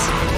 Thanks.